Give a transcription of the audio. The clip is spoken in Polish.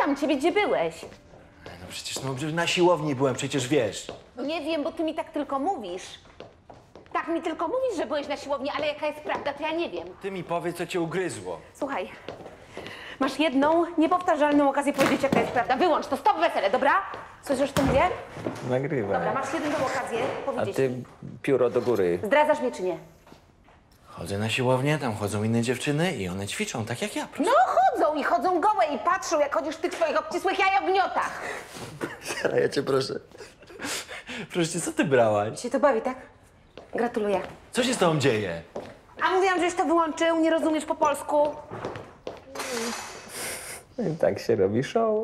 pytam ciebie, gdzie byłeś. No przecież no, na siłowni byłem, przecież wiesz. No nie wiem, bo ty mi tak tylko mówisz. Tak mi tylko mówisz, że byłeś na siłowni, ale jaka jest prawda, to ja nie wiem. Ty mi powiedz, co cię ugryzło. Słuchaj, masz jedną niepowtarzalną okazję powiedzieć, jaka jest prawda. Wyłącz to, stop wesele, dobra? Słyszysz, co mówię? Nagrywam. Dobra, masz jedną okazję powiedzieć. A ty pióro do góry. Zdradzasz mnie, czy nie? Chodzę na siłownię, tam chodzą inne dziewczyny i one ćwiczą, tak jak ja. Proszę. No chodzą i chodzą gołe i patrzą, jak chodzisz w tych swoich obcisłych jajowniotach. Ja cię proszę. Proszę cię, co ty brałaś? Cię to bawi, tak? Gratuluję. Co się z tobą dzieje? A mówiłam, żeś to wyłączył, nie rozumiesz po polsku. I tak się robi show.